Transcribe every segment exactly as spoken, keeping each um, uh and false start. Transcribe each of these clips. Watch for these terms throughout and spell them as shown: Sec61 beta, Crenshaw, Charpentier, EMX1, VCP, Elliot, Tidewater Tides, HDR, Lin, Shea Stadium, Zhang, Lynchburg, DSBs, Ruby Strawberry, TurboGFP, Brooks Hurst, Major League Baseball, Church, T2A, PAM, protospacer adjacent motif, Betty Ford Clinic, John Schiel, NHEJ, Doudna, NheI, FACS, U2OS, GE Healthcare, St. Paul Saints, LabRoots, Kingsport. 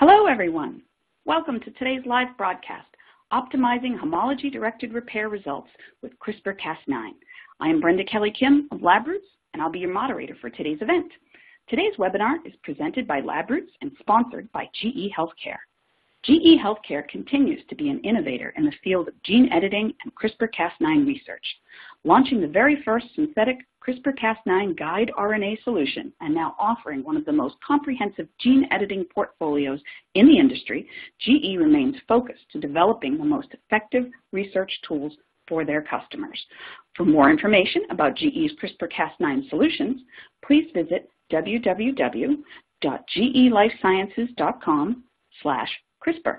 Hello, everyone. Welcome to today's live broadcast, Optimizing Homology-Directed Repair Results with CRISPR Cas nine. I am Brenda Kelly-Kim of LabRoots, and I'll be your moderator for today's event. Today's webinar is presented by LabRoots and sponsored by G E Healthcare. G E Healthcare continues to be an innovator in the field of gene editing and CRISPR Cas nine research, launching the very first synthetic CRISPR Cas nine guide R N A solution and now offering one of the most comprehensive gene editing portfolios in the industry. G E remains focused to developing the most effective research tools for their customers. For more information about G E's CRISPR Cas nine solutions, please visit w w w dot g e life sciences dot com slash CRISPR.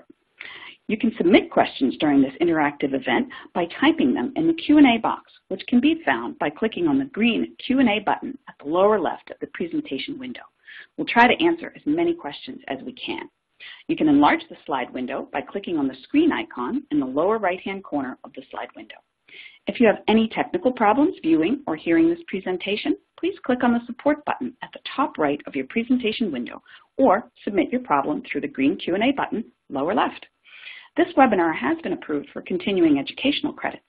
You can submit questions during this interactive event by typing them in the Q and A box, which can be found by clicking on the green Q and A button at the lower left of the presentation window. We'll try to answer as many questions as we can. You can enlarge the slide window by clicking on the screen icon in the lower right-hand corner of the slide window. If you have any technical problems viewing or hearing this presentation, please click on the support button at the top right of your presentation window or submit your problem through the green Q and A button lower left. This webinar has been approved for continuing educational credits.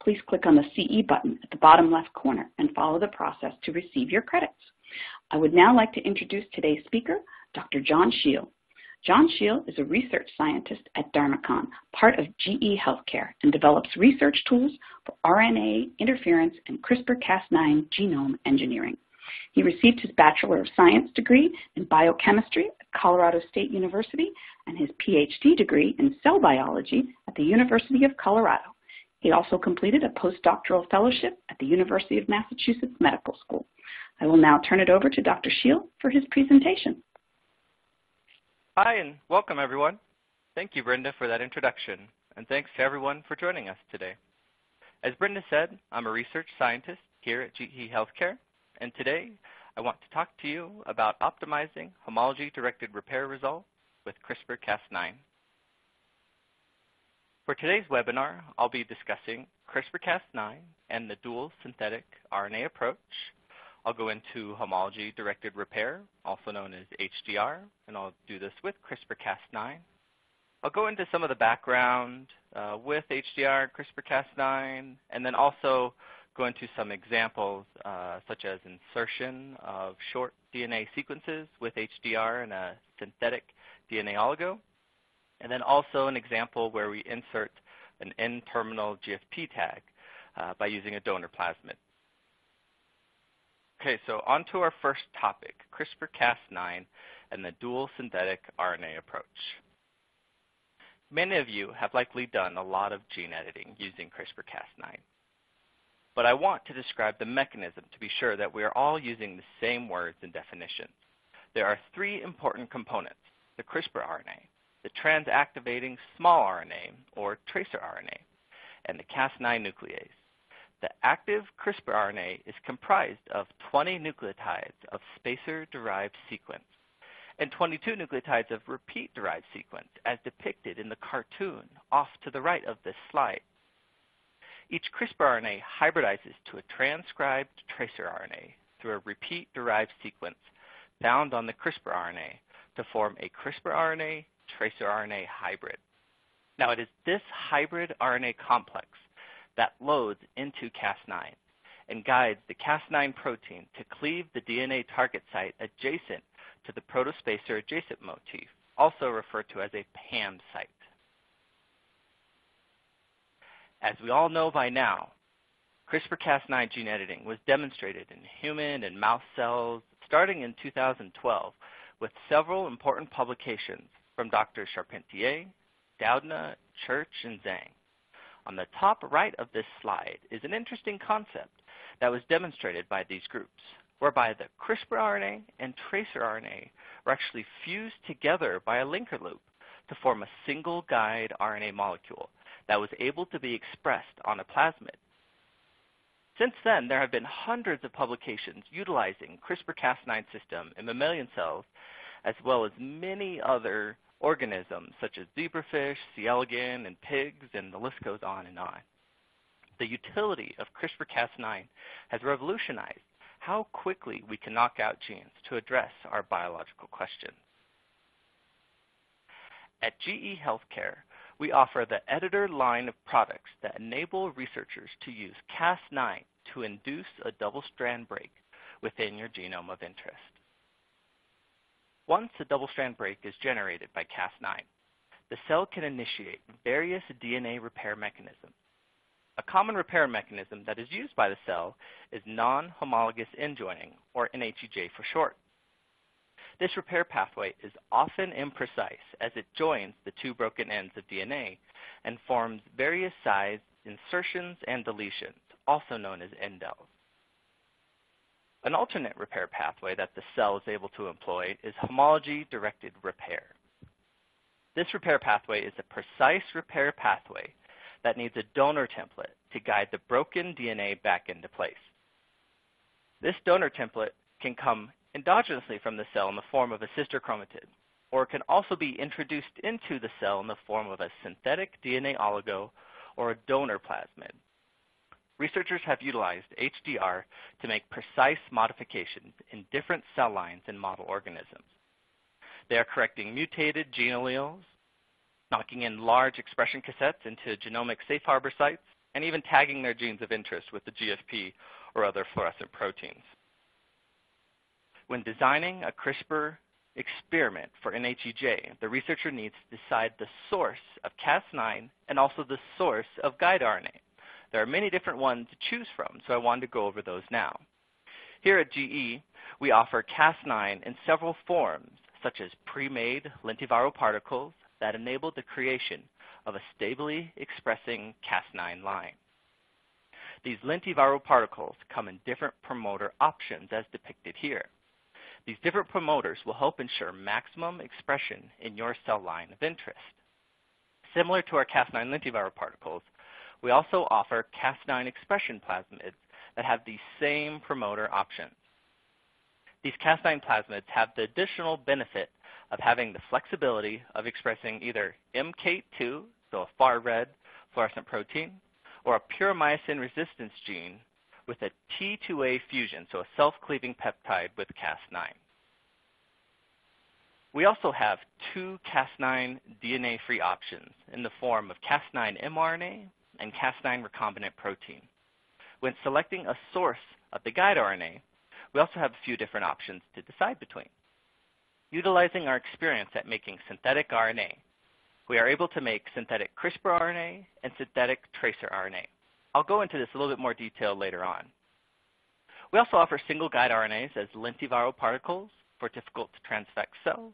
Please click on the C E button at the bottom left corner and follow the process to receive your credits. I would now like to introduce today's speaker, Doctor John Schiel. John Schiel is a research scientist at Dharmacon, part of G E Healthcare, and develops research tools for R N A interference and CRISPR Cas nine genome engineering. He received his Bachelor of Science degree in biochemistry at Colorado State University and his P H D degree in cell biology at the University of Colorado. He also completed a postdoctoral fellowship at the University of Massachusetts Medical School. I will now turn it over to Doctor Schiel for his presentation. Hi, and welcome, everyone. Thank you, Brenda, for that introduction, and thanks to everyone for joining us today. As Brenda said, I'm a research scientist here at G E Healthcare, and today I want to talk to you about optimizing homology-directed repair results with CRISPR Cas nine. For today's webinar, I'll be discussing CRISPR Cas nine and the dual synthetic R N A approach. I'll go into homology-directed repair, also known as H D R, and I'll do this with CRISPR Cas nine. I'll go into some of the background uh, with H D R and CRISPR Cas nine, and then also go into some examples uh, such as insertion of short D N A sequences with H D R in a synthetic D N A oligo, and then also an example where we insert an N terminal G F P tag uh, by using a donor plasmid. Okay, so on to our first topic, CRISPR Cas nine and the dual synthetic R N A approach. Many of you have likely done a lot of gene editing using CRISPR Cas nine, but I want to describe the mechanism to be sure that we are all using the same words and definitions. There are three important components: the CRISPR R N A, the transactivating small R N A or tracer R N A, and the Cas nine nuclease. The active CRISPR R N A is comprised of twenty nucleotides of spacer-derived sequence and twenty-two nucleotides of repeat-derived sequence, as depicted in the cartoon off to the right of this slide. Each CRISPR R N A hybridizes to a transcribed tracer R N A through a repeat-derived sequence bound on the CRISPR R N A to form a CRISPR R N A tracer R N A hybrid. Now, it is this hybrid R N A complex that loads into Cas nine and guides the Cas nine protein to cleave the D N A target site adjacent to the protospacer adjacent motif, also referred to as a PAM site. As we all know by now, CRISPR Cas nine gene editing was demonstrated in human and mouse cells starting in two thousand twelve with several important publications from Doctors Charpentier, Doudna, Church, and Zhang. On the top right of this slide is an interesting concept that was demonstrated by these groups, whereby the CRISPR R N A and tracer R N A were actually fused together by a linker loop to form a single guide R N A molecule that was able to be expressed on a plasmid. Since then, there have been hundreds of publications utilizing CRISPR Cas nine system in mammalian cells, as well as many other organisms such as zebrafish, C. elegans, and pigs, and the list goes on and on. The utility of CRISPR Cas nine has revolutionized how quickly we can knock out genes to address our biological questions. At G E Healthcare, we offer the editor line of products that enable researchers to use Cas nine to induce a double-strand break within your genome of interest. Once a double-strand break is generated by Cas nine, the cell can initiate various D N A repair mechanisms. A common repair mechanism that is used by the cell is non-homologous end joining, or N H E J for short. This repair pathway is often imprecise as it joins the two broken ends of D N A and forms various sized insertions and deletions, also known as indels. An alternate repair pathway that the cell is able to employ is homology-directed repair. This repair pathway is a precise repair pathway that needs a donor template to guide the broken D N A back into place. This donor template can come endogenously from the cell in the form of a sister chromatid, or it can also be introduced into the cell in the form of a synthetic D N A oligo or a donor plasmid. Researchers have utilized H D R to make precise modifications in different cell lines and model organisms. They are correcting mutated gene alleles, knocking in large expression cassettes into genomic safe harbor sites, and even tagging their genes of interest with the G F P or other fluorescent proteins. When designing a CRISPR experiment for N H E J, the researcher needs to decide the source of Cas nine and also the source of guide R N A. There are many different ones to choose from, so I wanted to go over those now. Here at G E, we offer Cas nine in several forms, such as pre-made lentiviral particles, that enable the creation of a stably expressing Cas nine line. These lentiviral particles come in different promoter options as depicted here. These different promoters will help ensure maximum expression in your cell line of interest. Similar to our Cas nine lentiviral particles, we also offer Cas nine expression plasmids that have the same promoter options. These Cas nine plasmids have the additional benefit of having the flexibility of expressing either m Kate two, so a far red fluorescent protein, or a puromycin resistance gene with a T two A fusion, so a self-cleaving peptide with Cas nine. We also have two Cas nine D N A-free options in the form of Cas nine mRNA and Cas nine recombinant protein. When selecting a source of the guide R N A, we also have a few different options to decide between. Utilizing our experience at making synthetic R N A, we are able to make synthetic CRISPR R N A and synthetic tracer R N A. I'll go into this a little bit more detail later on. We also offer single guide R N As as lentiviral particles for difficult to transfect cells.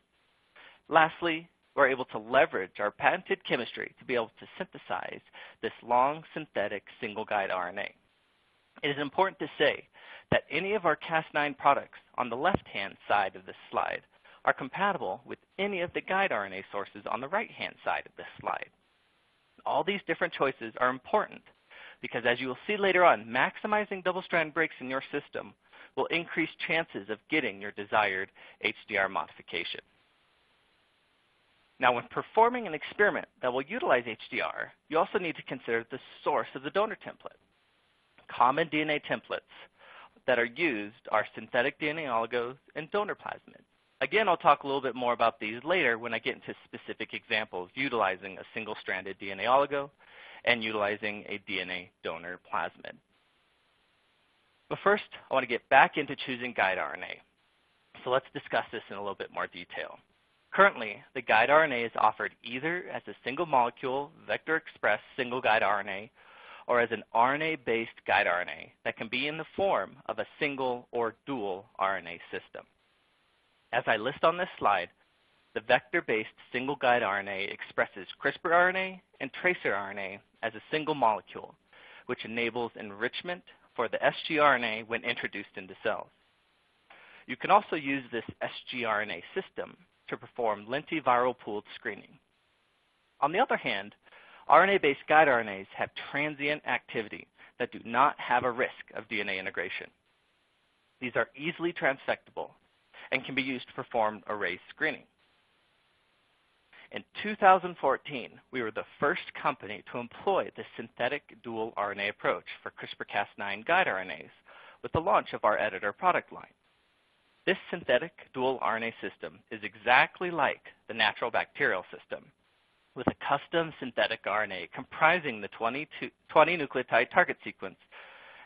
Lastly, we're able to leverage our patented chemistry to be able to synthesize this long synthetic single guide R N A. It is important to say that any of our Cas nine products on the left-hand side of this slide are compatible with any of the guide R N A sources on the right-hand side of this slide. All these different choices are important because, as you will see later on, maximizing double-strand breaks in your system will increase chances of getting your desired H D R modification. Now, when performing an experiment that will utilize H D R, you also need to consider the source of the donor template. Common D N A templates that are used are synthetic D N A oligos and donor plasmids. Again, I'll talk a little bit more about these later when I get into specific examples utilizing a single-stranded D N A oligo and utilizing a D N A donor plasmid. But first, I want to get back into choosing guide R N A. So let's discuss this in a little bit more detail. Currently, the guide R N A is offered either as a single-molecule vector-expressed single-guide R N A or as an R N A-based guide R N A that can be in the form of a single or dual R N A system. As I list on this slide, the vector-based single guide R N A expresses CRISPR R N A and tracer R N A as a single molecule, which enables enrichment for the s g R N A when introduced into cells. You can also use this s g R N A system to perform lentiviral pooled screening. On the other hand, R N A-based guide R N As have transient activity that do not have a risk of D N A integration. These are easily transfectable and can be used to perform array screening. In two thousand fourteen, we were the first company to employ the synthetic dual R N A approach for CRISPR Cas nine guide R N As with the launch of our editor product line. This synthetic dual R N A system is exactly like the natural bacterial system with a custom synthetic R N A comprising the twenty nucleotide target sequence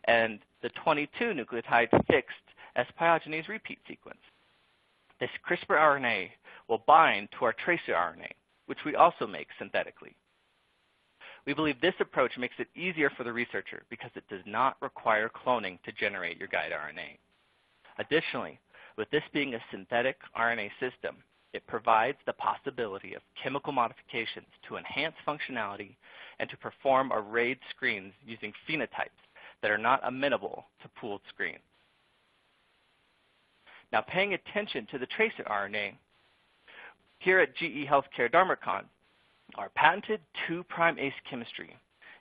and the twenty-two nucleotide fixed S pyogenase repeat sequence. This CRISPR R N A will bind to our tracer R N A, which we also make synthetically. We believe this approach makes it easier for the researcher because it does not require cloning to generate your guide R N A. Additionally, with this being a synthetic R N A system, it provides the possibility of chemical modifications to enhance functionality and to perform arrayed screens using phenotypes that are not amenable to pooled screens. Now, paying attention to the tracer R N A, here at G E Healthcare Dharmacon, our patented two prime ace chemistry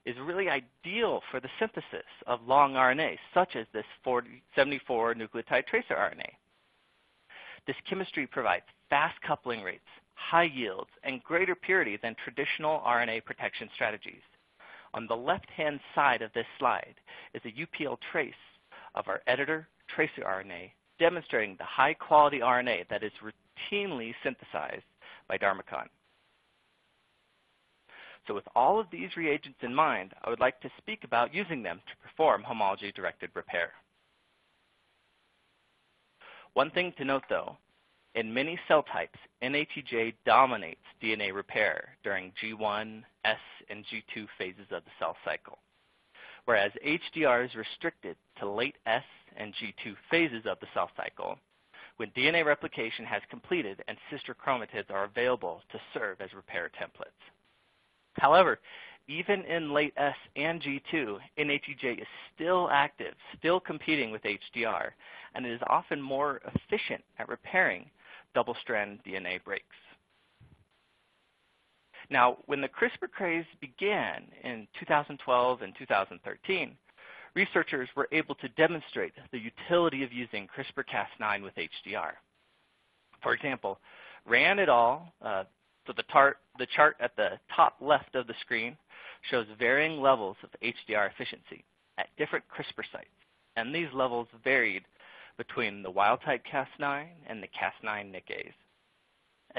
is really ideal for the synthesis of long R N A, such as this seventy-four nucleotide tracer R N A. This chemistry provides fast coupling rates, high yields, and greater purity than traditional R N A protection strategies. On the left-hand side of this slide is a U P L trace of our editor tracer R N A, demonstrating the high-quality R N A that is routinely synthesized by Dharmacon. So with all of these reagents in mind, I would like to speak about using them to perform homology-directed repair. One thing to note, though, in many cell types, N H E J dominates D N A repair during G one, S, and G two phases of the cell cycle, whereas H D R is restricted to late S and G two phases of the cell cycle, when D N A replication has completed and sister chromatids are available to serve as repair templates. However, even in late S and G two, N H E J is still active, still competing with H D R, and it is often more efficient at repairing double-strand D N A breaks. Now, when the CRISPR craze began in two thousand twelve and two thousand thirteen, researchers were able to demonstrate the utility of using CRISPR Cas nine with H D R. For example, Ran et al. Uh, So the, tar the chart at the top left of the screen shows varying levels of H D R efficiency at different CRISPR sites, and these levels varied between the wild-type Cas nine and the Cas nine N H E Js.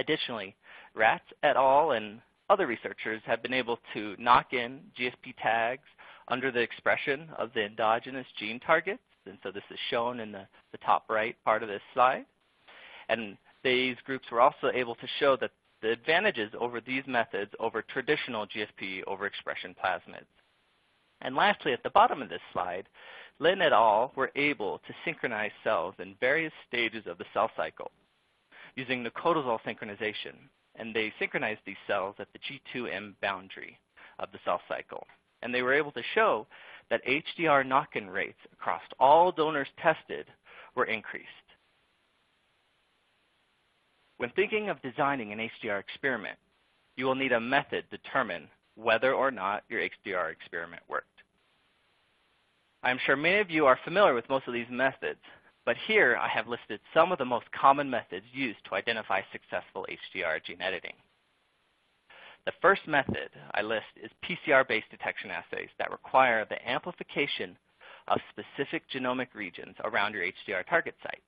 Additionally, Rats et al. And other researchers have been able to knock in G S P tags under the expression of the endogenous gene targets, and so this is shown in the, the top right part of this slide. And these groups were also able to show that the advantages over these methods over traditional G S P overexpression plasmids. And lastly, at the bottom of this slide, Lin et al. Were able to synchronize cells in various stages of the cell cycle using nicotazole synchronization, and they synchronized these cells at the G two M boundary of the cell cycle. And they were able to show that H D R knock-in rates across all donors tested were increased. When thinking of designing an H D R experiment, you will need a method to determine whether or not your H D R experiment worked. I'm sure many of you are familiar with most of these methods, but here I have listed some of the most common methods used to identify successful H D R gene editing. The first method I list is P C R-based detection assays that require the amplification of specific genomic regions around your H D R target site.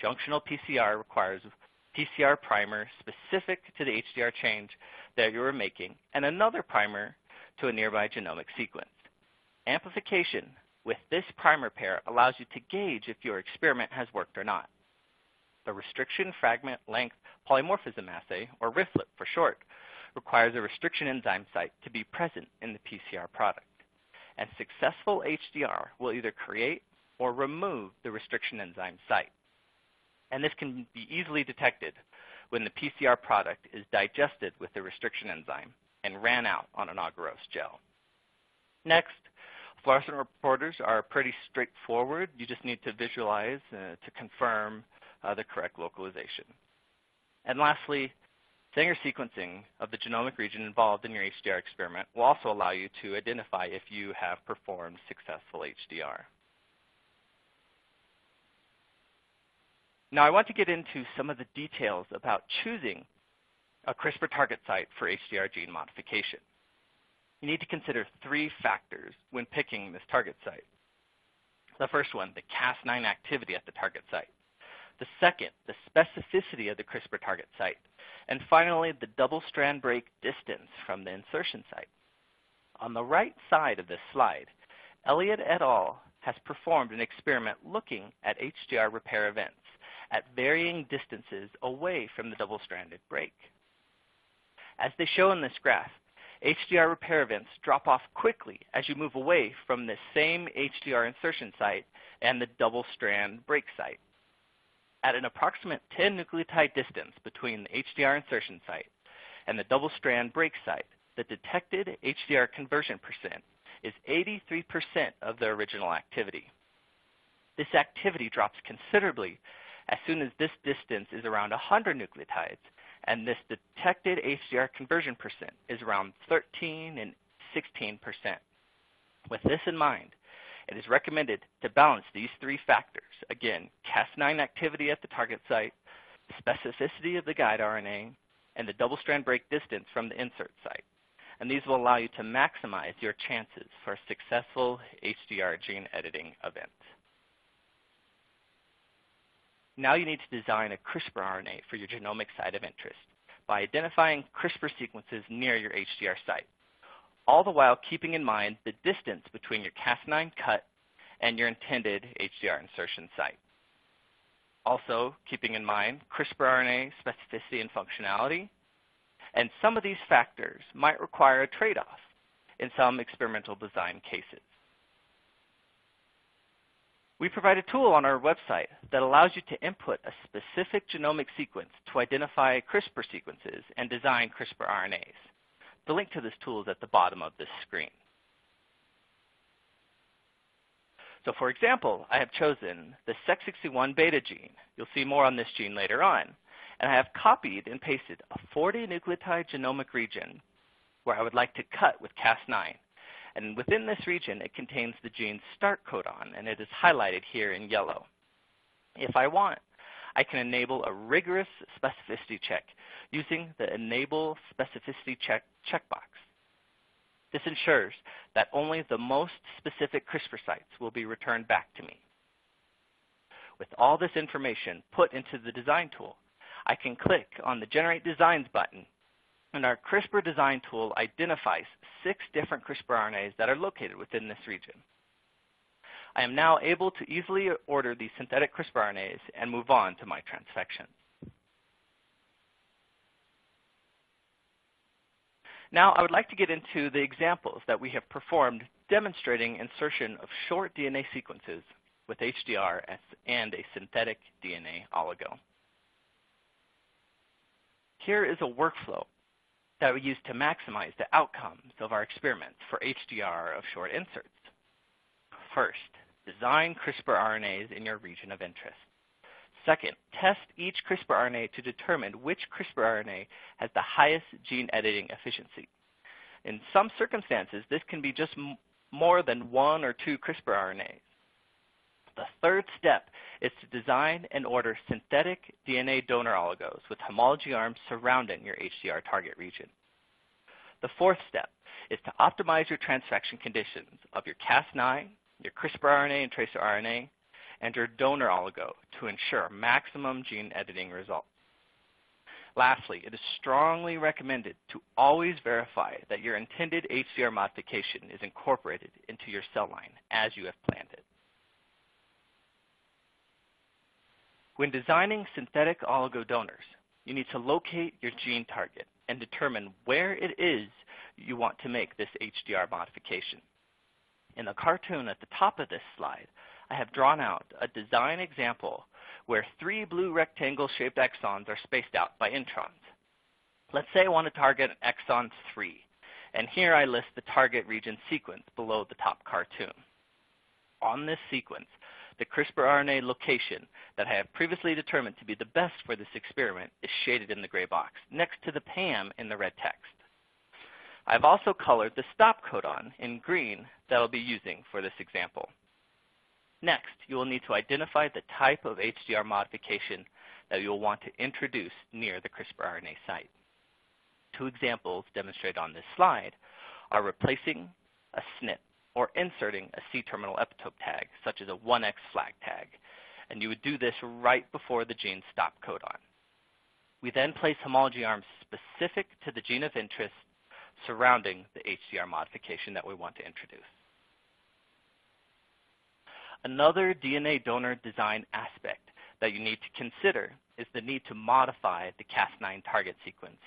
Junctional P C R requires P C R primer specific to the H D R change that you were making, and another primer to a nearby genomic sequence. Amplification with this primer pair allows you to gauge if your experiment has worked or not. The restriction fragment length polymorphism assay, or R I F L I P for short, requires a restriction enzyme site to be present in the P C R product. And successful H D R will either create or remove the restriction enzyme site. And this can be easily detected when the P C R product is digested with the restriction enzyme and ran out on an agarose gel. Next, fluorescent reporters are pretty straightforward. You just need to visualize uh, to confirm uh, the correct localization. And lastly, Sanger sequencing of the genomic region involved in your H D R experiment will also allow you to identify if you have performed successful H D R. Now, I want to get into some of the details about choosing a CRISPR target site for H D R gene modification. You need to consider three factors when picking this target site. The first one, the Cas nine activity at the target site. The second, the specificity of the CRISPR target site. And finally, the double strand break distance from the insertion site. On the right side of this slide, Elliot et al. Has performed an experiment looking at H D R repair events at varying distances away from the double-stranded break. As they show in this graph, H D R repair events drop off quickly as you move away from the same H D R insertion site and the double-strand break site. At an approximate ten nucleotide distance between the H D R insertion site and the double-strand break site, the detected H D R conversion percent is eighty-three percent of the original activity. This activity drops considerably as soon as this distance is around one hundred nucleotides, and this detected H D R conversion percent is around thirteen and sixteen percent. With this in mind, it is recommended to balance these three factors. Again, Cas nine activity at the target site, specificity of the guide R N A, and the double-strand break distance from the insert site. And these will allow you to maximize your chances for a successful H D R gene editing event. Now you need to design a CRISPR R N A for your genomic site of interest by identifying CRISPR sequences near your H D R site, all the while keeping in mind the distance between your Cas nine cut and your intended H D R insertion site. Also, keeping in mind CRISPR R N A specificity and functionality, and some of these factors might require a trade-off in some experimental design cases. We provide a tool on our website that allows you to input a specific genomic sequence to identify CRISPR sequences and design CRISPR R N As. The link to this tool is at the bottom of this screen. So for example, I have chosen the Sec sixty-one beta gene. You'll see more on this gene later on. And I have copied and pasted a forty nucleotide genomic region where I would like to cut with Cas nine. And within this region, it contains the gene start codon, and it is highlighted here in yellow. If I want, I can enable a rigorous specificity check using the Enable Specificity Check checkbox. This ensures that only the most specific CRISPR sites will be returned back to me. With all this information put into the design tool, I can click on the Generate Designs button, and our CRISPR design tool identifies six different CRISPR R N As that are located within this region. I am now able to easily order these synthetic CRISPR R N As and move on to my transfections. Now I would like to get into the examples that we have performed demonstrating insertion of short D N A sequences with H D R and a synthetic D N A oligo. Here is a workflow that we use to maximize the outcomes of our experiments for H D R of short inserts. First, design CRISPR R N As in your region of interest. Second, test each CRISPR R N A to determine which CRISPR R N A has the highest gene editing efficiency. In some circumstances, this can be just m- more than one or two CRISPR R N As. The third step is to design and order synthetic D N A donor oligos with homology arms surrounding your H D R target region. The fourth step is to optimize your transfection conditions of your Cas nine, your CRISPR R N A and tracer R N A, and your donor oligo to ensure maximum gene editing results. Lastly, it is strongly recommended to always verify that your intended H D R modification is incorporated into your cell line as you have planned it. When designing synthetic oligo donors, you need to locate your gene target and determine where it is you want to make this H D R modification. In the cartoon at the top of this slide, I have drawn out a design example where three blue rectangle-shaped exons are spaced out by introns. Let's say I want to target exon three, and here I list the target region sequence below the top cartoon. On this sequence, the CRISPR R N A location that I have previously determined to be the best for this experiment is shaded in the gray box, next to the P A M in the red text. I've also colored the stop codon in green that I'll be using for this example. Next, you will need to identify the type of H D R modification that you will want to introduce near the CRISPR R N A site. Two examples demonstrated on this slide are replacing a SNP or inserting a C-terminal epitope tag, such as a one X flag tag, and you would do this right before the gene stop codon. We then place homology arms specific to the gene of interest surrounding the H D R modification that we want to introduce. Another D N A donor design aspect that you need to consider is the need to modify the Cas nine target sequence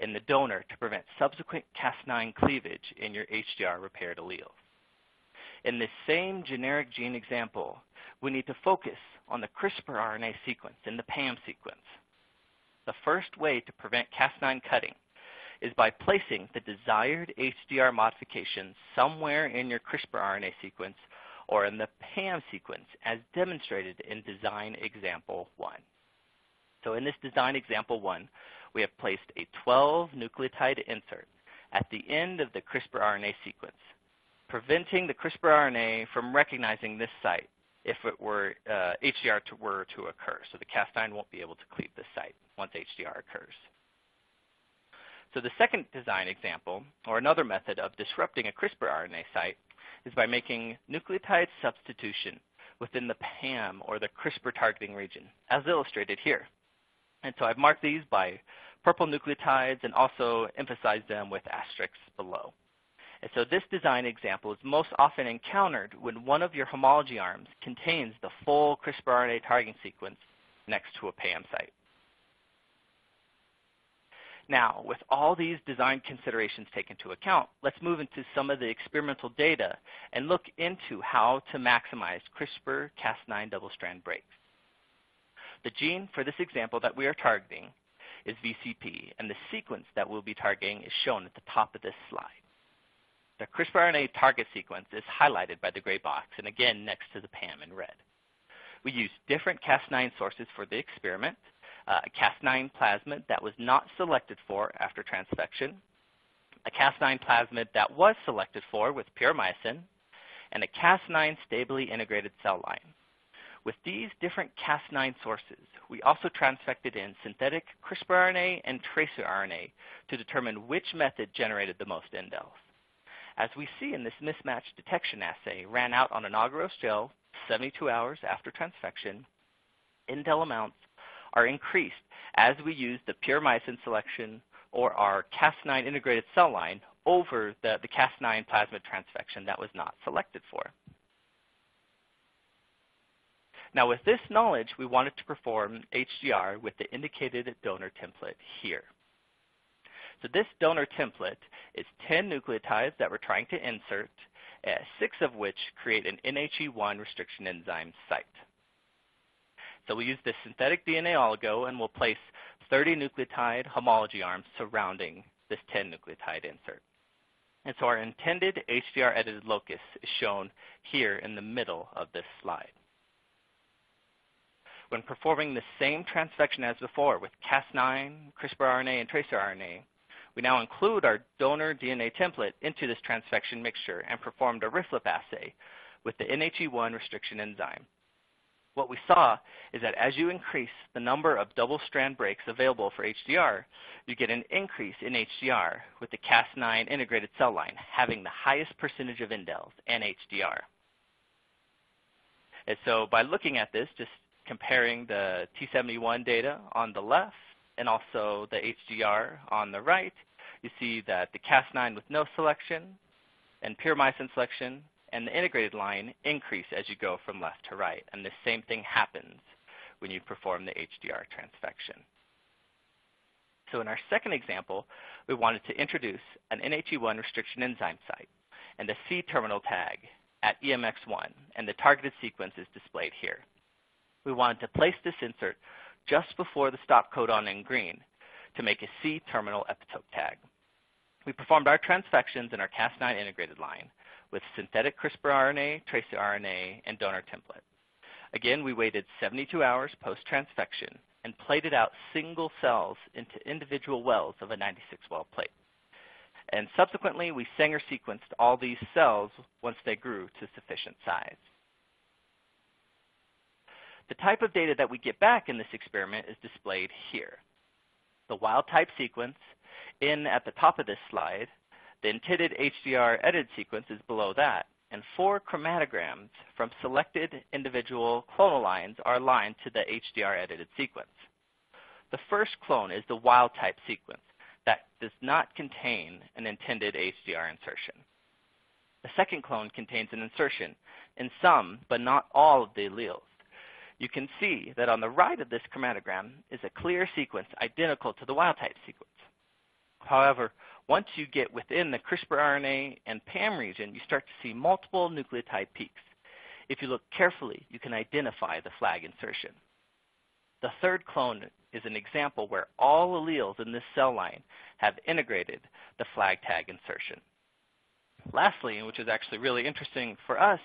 in the donor to prevent subsequent Cas nine cleavage in your H D R repaired alleles. In this same generic gene example, we need to focus on the CRISPR R N A sequence and the PAM sequence. The first way to prevent Cas nine cutting is by placing the desired H D R modification somewhere in your CRISPR R N A sequence or in the PAM sequence as demonstrated in design example one. So in this design example one, we have placed a twelve nucleotide insert at the end of the CRISPR R N A sequence, preventing the CRISPR R N A from recognizing this site if it were, uh, H D R to, were to occur. So the Cas nine won't be able to cleave this site once H D R occurs. So the second design example, or another method of disrupting a CRISPR R N A site, is by making nucleotide substitution within the PAM or the CRISPR targeting region, as illustrated here. And so I've marked these by purple nucleotides and also emphasized them with asterisks below. And so this design example is most often encountered when one of your homology arms contains the full CRISPR R N A targeting sequence next to a PAM site. Now, with all these design considerations taken into account, let's move into some of the experimental data and look into how to maximize CRISPR Cas nine double-strand breaks. The gene for this example that we are targeting is V C P, and the sequence that we'll be targeting is shown at the top of this slide. The CRISPR R N A target sequence is highlighted by the gray box, and again next to the PAM in red. We used different Cas nine sources for the experiment, uh, a Cas nine plasmid that was not selected for after transfection, a Cas nine plasmid that was selected for with puromycin, and a Cas nine stably integrated cell line. With these different Cas nine sources, we also transfected in synthetic CRISPR R N A and tracer R N A to determine which method generated the most indels. As we see in this mismatch detection assay, ran out on agarose gel seventy-two hours after transfection, indel amounts are increased as we use the puromycin selection or our Cas nine integrated cell line over the, the Cas nine plasmid transfection that was not selected for. Now with this knowledge, we wanted to perform H D R with the indicated donor template here. So this donor template is ten nucleotides that we're trying to insert, uh, six of which create an N H E one restriction enzyme site. So we use this synthetic D N A oligo and we'll place thirty nucleotide homology arms surrounding this ten nucleotide insert. And so our intended H D R edited locus is shown here in the middle of this slide. When performing the same transfection as before with Cas nine, CRISPR R N A, and tracer R N A, we now include our donor D N A template into this transfection mixture and performed a RIFLEP assay with the N H E one restriction enzyme. What we saw is that as you increase the number of double-strand breaks available for H D R, you get an increase in H D R with the Cas nine integrated cell line having the highest percentage of indels and H D R. And so by looking at this, just comparing the T seventy-one data on the left and also the H D R on the right, you see that the Cas nine with no selection and puromycin selection and the integrated line increase as you go from left to right. And the same thing happens when you perform the H D R transfection. So in our second example, we wanted to introduce an N H E one restriction enzyme site and a C-terminal tag at E M X one, and the targeted sequence is displayed here. We wanted to place this insert just before the stop codon in green to make a C-terminal epitope tag. We performed our transfections in our Cas nine integrated line with synthetic CRISPR R N A, tracer R N A, and donor template. Again, we waited seventy-two hours post-transfection and plated out single cells into individual wells of a ninety-six well plate. And subsequently, we Sanger sequenced all these cells once they grew to sufficient size. The type of data that we get back in this experiment is displayed here. The wild type sequence in at the top of this slide, the intended H D R edited sequence is below that, and four chromatograms from selected individual clonal lines are aligned to the H D R edited sequence. The first clone is the wild type sequence that does not contain an intended H D R insertion. The second clone contains an insertion in some but not all of the alleles. You can see that on the right of this chromatogram is a clear sequence identical to the wild type sequence. However, once you get within the CRISPR R N A and PAM region, you start to see multiple nucleotide peaks. If you look carefully, you can identify the flag insertion. The third clone is an example where all alleles in this cell line have integrated the flag tag insertion. Lastly, which is actually really interesting for us,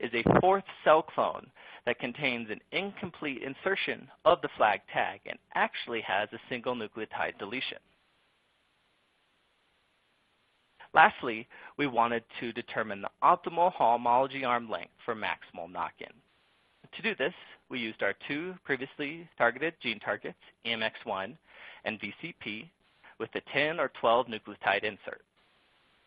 is a fourth cell clone that contains an incomplete insertion of the flag tag and actually has a single nucleotide deletion. Lastly, we wanted to determine the optimal homology arm length for maximal knock-in. To do this, we used our two previously targeted gene targets, E M X one and V C P, with a ten or twelve nucleotide insert.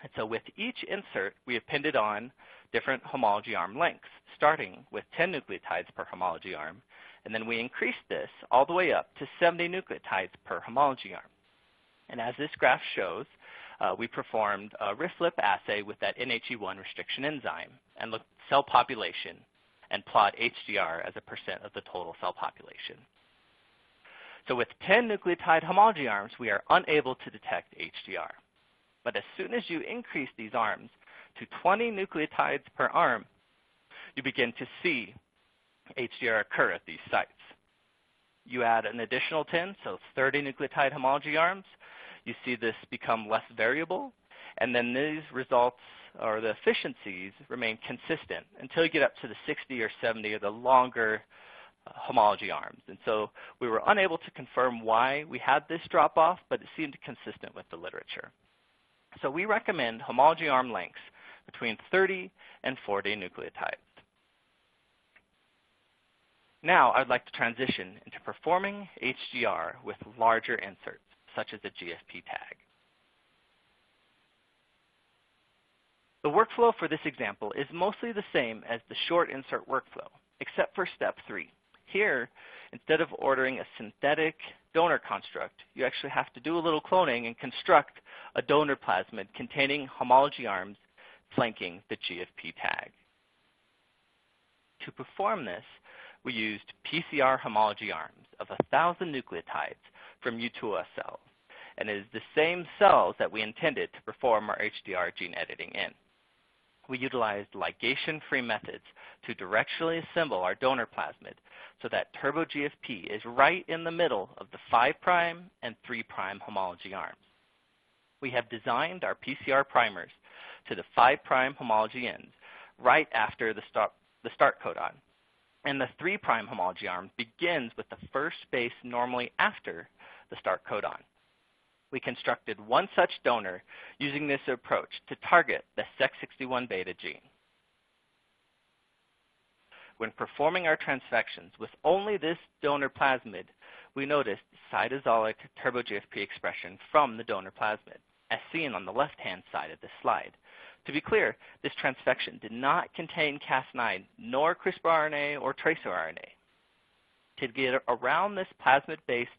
And so with each insert, we appended on different homology arm lengths, starting with ten nucleotides per homology arm, and then we increased this all the way up to seventy nucleotides per homology arm. And as this graph shows, uh, we performed a RIFLIP assay with that N H E one restriction enzyme and looked at cell population and plot H D R as a percent of the total cell population. So with ten nucleotide homology arms, we are unable to detect H D R. But as soon as you increase these arms to twenty nucleotides per arm, you begin to see H D R occur at these sites. You add an additional ten, so thirty nucleotide homology arms, you see this become less variable, and then these results or the efficiencies remain consistent until you get up to the sixty or seventy or the longer homology arms. And so we were unable to confirm why we had this drop off, but it seemed consistent with the literature. So we recommend homology arm lengths between thirty and forty nucleotides. Now I'd like to transition into performing H D R with larger inserts, such as a G F P tag. The workflow for this example is mostly the same as the short insert workflow, except for step three. Here, instead of ordering a synthetic donor construct, you actually have to do a little cloning and construct a donor plasmid containing homology arms flanking the G F P tag. To perform this, we used P C R homology arms of one thousand nucleotides from U two O S cells, and it is the same cells that we intended to perform our H D R gene editing in. We utilized ligation-free methods to directionally assemble our donor plasmid so that TurboGFP is right in the middle of the five prime and three prime homology arms. We have designed our P C R primers to the five prime homology ends right after the start, the start codon, and the three prime homology arm begins with the first base normally after the start codon. We constructed one such donor using this approach to target the Sec sixty-one beta gene. When performing our transfections with only this donor plasmid, we noticed cytosolic TurboGFP expression from the donor plasmid, as seen on the left-hand side of this slide. To be clear, this transfection did not contain Cas nine, nor CRISPR R N A or tracer R N A. To get around this plasmid-based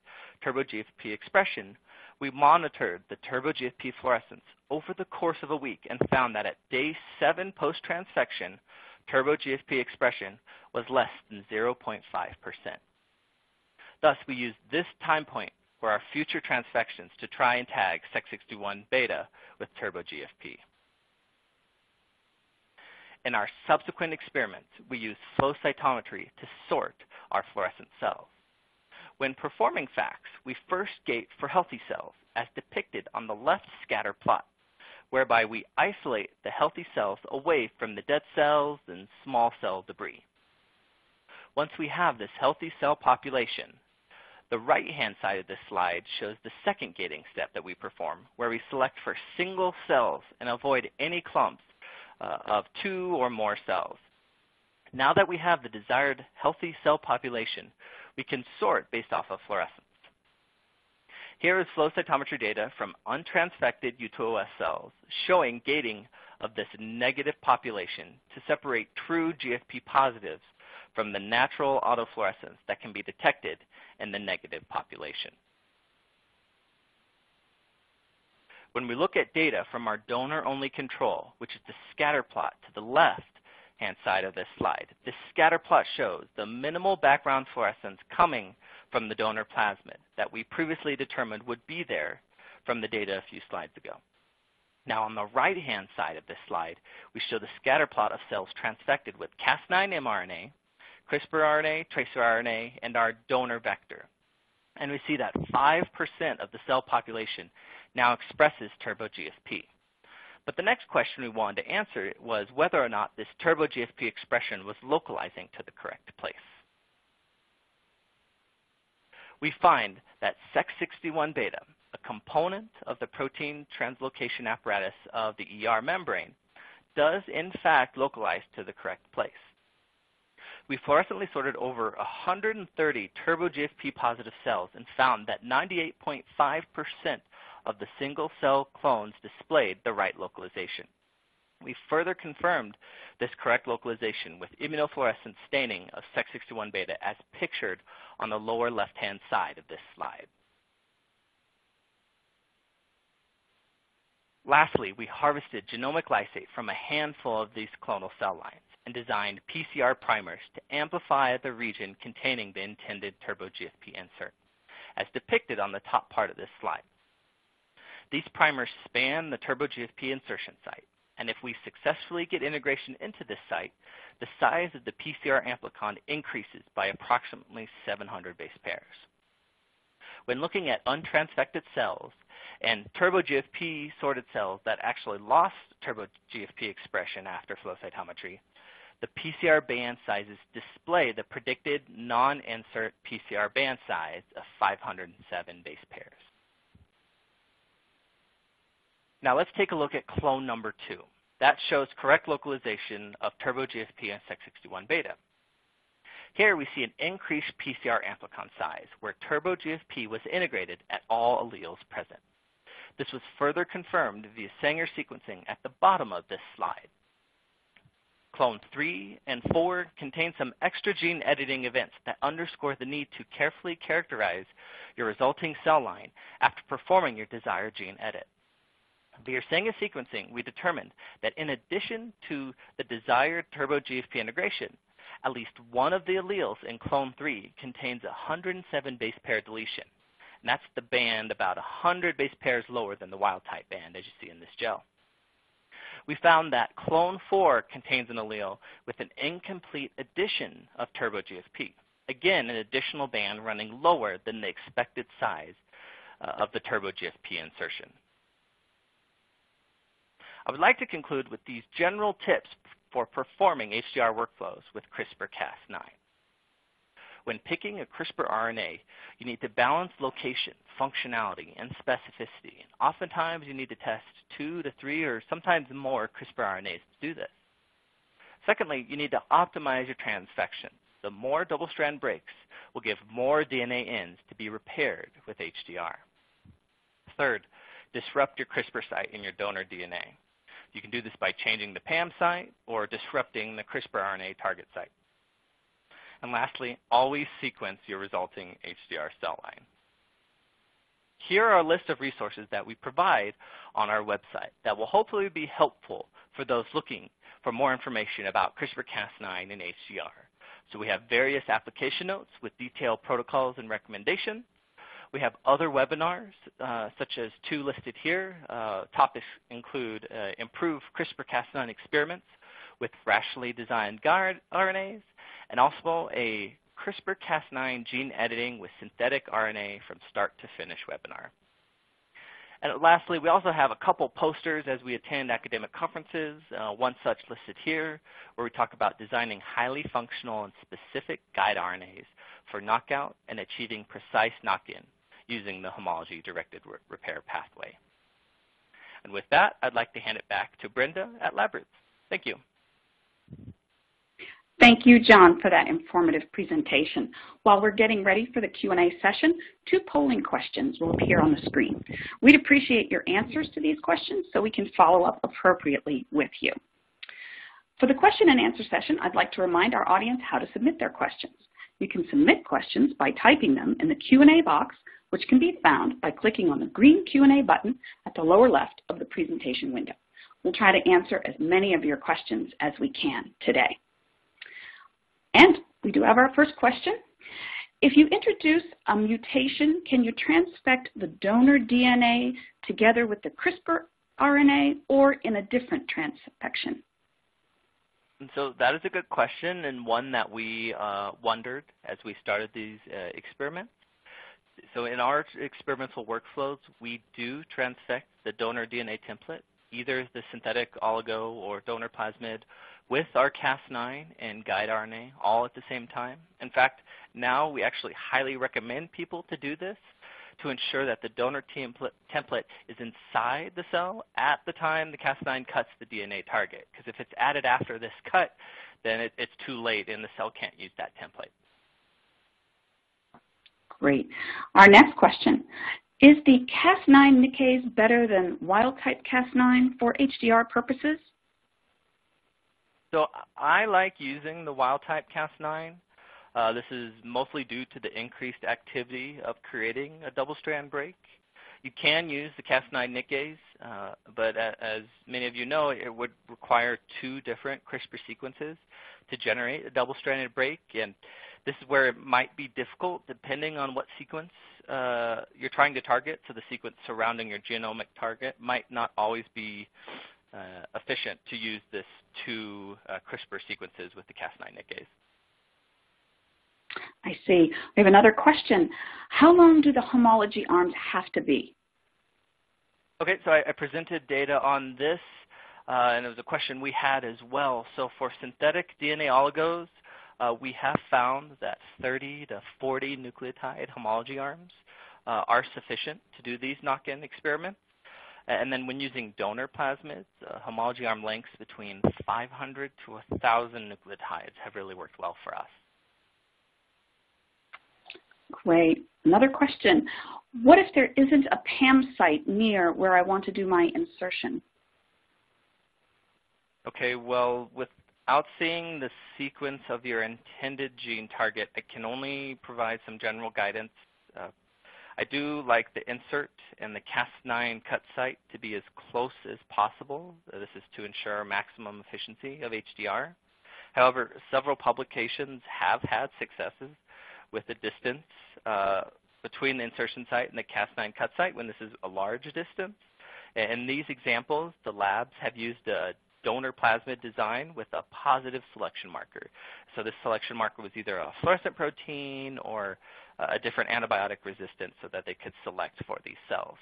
TurboGFP expression, we monitored the TurboGFP fluorescence over the course of a week and found that at day seven post-transfection, TurboGFP expression was less than zero point five percent. Thus, we used this time point for our future transfections to try and tag Sec sixty-one beta with TurboGFP. In our subsequent experiments, we used flow cytometry to sort our fluorescent cells. When performing FACS, we first gate for healthy cells, as depicted on the left scatter plot, whereby we isolate the healthy cells away from the dead cells and small cell debris. Once we have this healthy cell population, the right-hand side of this slide shows the second gating step that we perform, where we select for single cells and avoid any clumps uh, of two or more cells. Now that we have the desired healthy cell population, we can sort based off of fluorescence. Here is flow cytometry data from untransfected U two O S cells showing gating of this negative population to separate true G F P positives from the natural autofluorescence that can be detected in the negative population. When we look at data from our donor-only control, which is the scatter plot to the left-hand side of this slide, this scatter plot shows the minimal background fluorescence coming from the donor plasmid that we previously determined would be there from the data a few slides ago. Now, on the right-hand side of this slide, we show the scatter plot of cells transfected with Cas nine mRNA, CRISPR R N A, tracer R N A, and our donor vector. And we see that five percent of the cell population now expresses turbo G F P. But the next question we wanted to answer was whether or not this turbo G F P expression was localizing to the correct place. We find that Sec sixty-one beta, a component of the protein translocation apparatus of the E R membrane, does in fact localize to the correct place. We fluorescently sorted over one hundred thirty turbo G F P positive cells and found that ninety-eight point five percent of the single cell clones displayed the right localization. We further confirmed this correct localization with immunofluorescent staining of Sec sixty-one beta as pictured on the lower left-hand side of this slide. Lastly, we harvested genomic lysate from a handful of these clonal cell lines and designed P C R primers to amplify the region containing the intended turbo G F P insert, as depicted on the top part of this slide. These primers span the turbo G F P insertion site, and if we successfully get integration into this site, the size of the P C R amplicon increases by approximately seven hundred base pairs. When looking at untransfected cells and turbo G F P sorted cells that actually lost turbo G F P expression after flow cytometry, the P C R band sizes display the predicted non-insert P C R band size of five hundred seven base pairs. Now let's take a look at clone number two. That shows correct localization of turbo G F P and Sec sixty-one beta. Here we see an increased P C R amplicon size where turbo G F P was integrated at all alleles present. This was further confirmed via Sanger sequencing at the bottom of this slide. Clone three and four contain some extra gene editing events that underscore the need to carefully characterize your resulting cell line after performing your desired gene edit. Via Sanger sequencing, we determined that in addition to the desired turbo G F P integration, at least one of the alleles in clone three contains one hundred seven base pair deletion, and that's the band about one hundred base pairs lower than the wild type band as you see in this gel. We found that clone four contains an allele with an incomplete addition of turbo G F P, again an additional band running lower than the expected size uh, of the turbo G F P insertion. I would like to conclude with these general tips for performing H D R workflows with CRISPR Cas nine. When picking a CRISPR R N A, you need to balance location, functionality, and specificity. And oftentimes, you need to test two to three or sometimes more CRISPR R N As to do this. Secondly, you need to optimize your transfection. The more double-strand breaks will give more D N A ends to be repaired with H D R. Third, disrupt your CRISPR site in your donor D N A. You can do this by changing the PAM site or disrupting the CRISPR R N A target site. And lastly, always sequence your resulting H D R cell line. Here are a list of resources that we provide on our website that will hopefully be helpful for those looking for more information about CRISPR Cas nine and H D R. So we have various application notes with detailed protocols and recommendations. We have other webinars, uh, such as two listed here. Uh, topics include uh, improve CRISPR Cas nine experiments with rationally designed guide R N As, and also a CRISPR Cas nine gene editing with synthetic R N A from start to finish webinar. And lastly, we also have a couple posters as we attend academic conferences, uh, one such listed here, where we talk about designing highly functional and specific guide R N As for knockout and achieving precise knock-in using the homology-directed repair pathway. And with that, I'd like to hand it back to Brenda at LabRoots. Thank you. Thank you, John, for that informative presentation. While we're getting ready for the Q and A session, two polling questions will appear on the screen. We'd appreciate your answers to these questions so we can follow up appropriately with you. For the question and answer session, I'd like to remind our audience how to submit their questions. You can submit questions by typing them in the Q and A box, which can be found by clicking on the green Q and A button at the lower left of the presentation window. We'll try to answer as many of your questions as we can today. And we do have our first question. If you introduce a mutation, can you transfect the donor D N A together with the CRISPR R N A or in a different transfection? And so that is a good question, and one that we uh, wondered as we started these uh, experiments. So in our experimental workflows, we do transfect the donor D N A template, either the synthetic oligo or donor plasmid, with our Cas nine and guide R N A all at the same time. In fact, now we actually highly recommend people to do this to ensure that the donor template template is inside the cell at the time the Cas nine cuts the D N A target. Because if it's added after this cut, then it, it's too late and the cell can't use that template. Great. Our next question, is the Cas nine N H E J better than wild-type Cas nine for H D R purposes? So I like using the wild-type Cas nine. Uh, this is mostly due to the increased activity of creating a double-strand break. You can use the Cas nine N H E Js, uh, but as many of you know, it would require two different CRISPR sequences to generate a double-stranded break, and this is where it might be difficult depending on what sequence uh, you're trying to target, so the sequence surrounding your genomic target might not always be uh, efficient to use this two uh, CRISPR sequences with the Cas nine N H E Js. I see. We have another question. How long do the homology arms have to be? Okay, so I, I presented data on this, uh, and it was a question we had as well. So for synthetic D N A oligos, uh, we have found that thirty to forty nucleotide homology arms uh, are sufficient to do these knock-in experiments. And then when using donor plasmids, uh, homology arm lengths between five hundred to one thousand nucleotides have really worked well for us. Great. Another question. What if there isn't a PAM site near where I want to do my insertion? Okay, well, without seeing the sequence of your intended gene target, I can only provide some general guidance. Uh, I do like the insert and the Cas nine cut site to be as close as possible. This is to ensure maximum efficiency of H D R. However, several publications have had successes with the distance uh, between the insertion site and the Cas nine cut site when this is a large distance. In these examples, the labs have used a donor plasmid design with a positive selection marker. So this selection marker was either a fluorescent protein or a different antibiotic resistance so that they could select for these cells.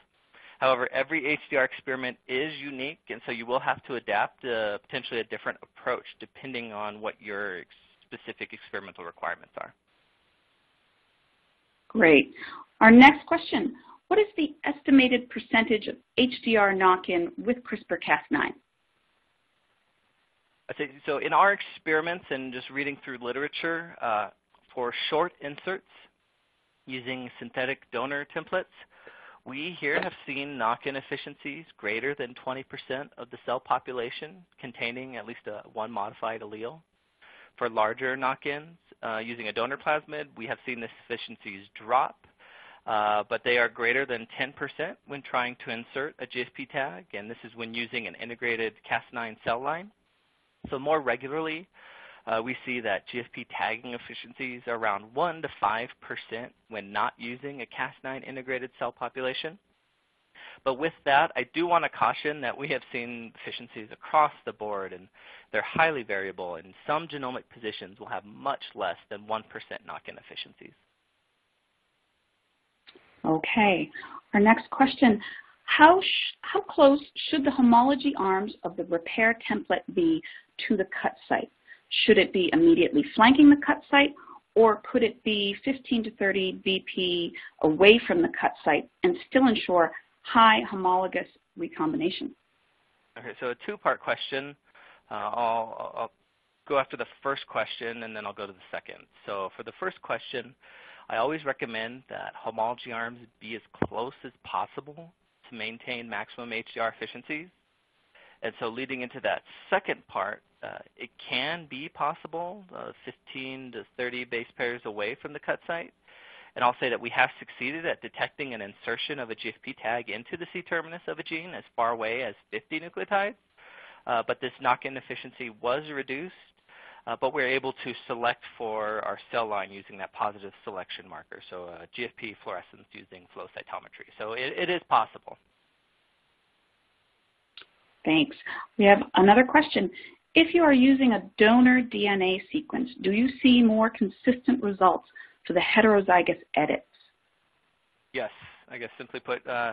However, every H D R experiment is unique, and so you will have to adapt uh, potentially a different approach depending on what your specific experimental requirements are. Great. Our next question, what is the estimated percentage of H D R knock-in with CRISPR Cas nine? So in our experiments and just reading through literature, uh, for short inserts using synthetic donor templates, we here have seen knock-in efficiencies greater than twenty percent of the cell population containing at least a, one modified allele. For larger knock-ins uh, using a donor plasmid, we have seen the efficiencies drop, uh, but they are greater than ten percent when trying to insert a G F P tag, and this is when using an integrated Cas nine cell line. So more regularly, uh, we see that G F P tagging efficiencies are around one to five percent when not using a Cas nine integrated cell population. But with that, I do want to caution that we have seen efficiencies across the board, and they're highly variable, and some genomic positions will have much less than one percent knock-in efficiencies. Okay. Our next question, how, sh how close should the homology arms of the repair template be to the cut site? Should it be immediately flanking the cut site, or could it be fifteen to thirty B P away from the cut site and still ensure high homologous recombination? Okay, so a two-part question. Uh, I'll, I'll go after the first question, and then I'll go to the second. So for the first question, I always recommend that homology arms be as close as possible to maintain maximum H D R efficiencies. And so leading into that second part, uh, it can be possible uh, fifteen to thirty base pairs away from the cut site. And I'll say that we have succeeded at detecting an insertion of a G F P tag into the C-terminus of a gene as far away as fifty nucleotides. Uh, but this knock-in efficiency was reduced, uh, but we were able to select for our cell line using that positive selection marker, so uh, G F P fluorescence using flow cytometry. So it, it is possible. Thanks. We have another question. If you are using a donor D N A sequence, do you see more consistent results for the heterozygous edits? Yes. I guess simply put, uh,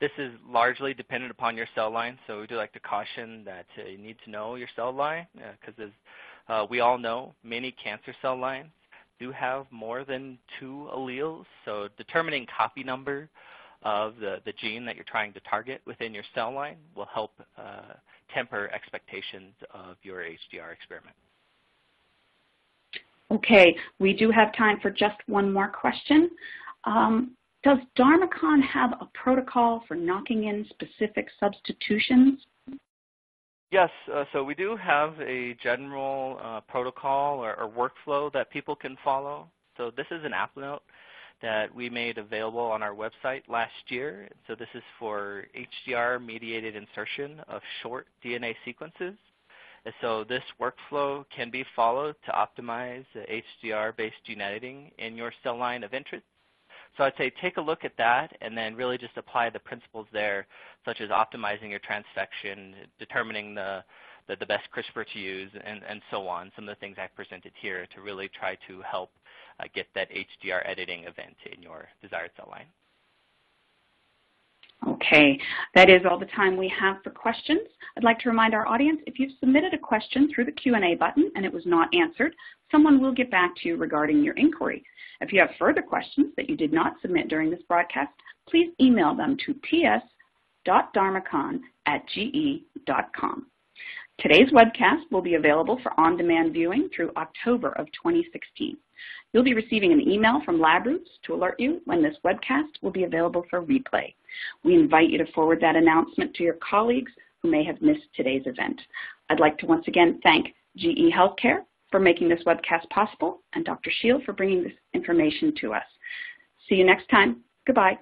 this is largely dependent upon your cell line, so we do like to caution that uh, you need to know your cell line, because uh, as uh, we all know, many cancer cell lines do have more than two alleles, so determining copy number of the, the gene that you're trying to target within your cell line will help uh, temper expectations of your H D R experiment. Okay, we do have time for just one more question. Um, Does Dharmacon have a protocol for knocking in specific substitutions? Yes, uh, so we do have a general uh, protocol or, or workflow that people can follow. So this is an app note that we made available on our website last year. So this is for H D R-mediated insertion of short D N A sequences. And so this workflow can be followed to optimize H D R-based gene editing in your cell line of interest. So I'd say take a look at that and then really just apply the principles there, such as optimizing your transfection, determining the, the, the best CRISPR to use, and, and so on, some of the things I've presented here to really try to help uh, get that H D R editing event in your desired cell line. Okay, that is all the time we have for questions. I'd like to remind our audience, if you've submitted a question through the Q and A button and it was not answered, someone will get back to you regarding your inquiry. If you have further questions that you did not submit during this broadcast, please email them to P S dot dharmacon at G E dot com. Today's webcast will be available for on-demand viewing through October of twenty sixteen. You'll be receiving an email from LabRoots to alert you when this webcast will be available for replay. We invite you to forward that announcement to your colleagues who may have missed today's event. I'd like to once again thank G E Healthcare for making this webcast possible and Doctor Schiel for bringing this information to us. See you next time. Goodbye.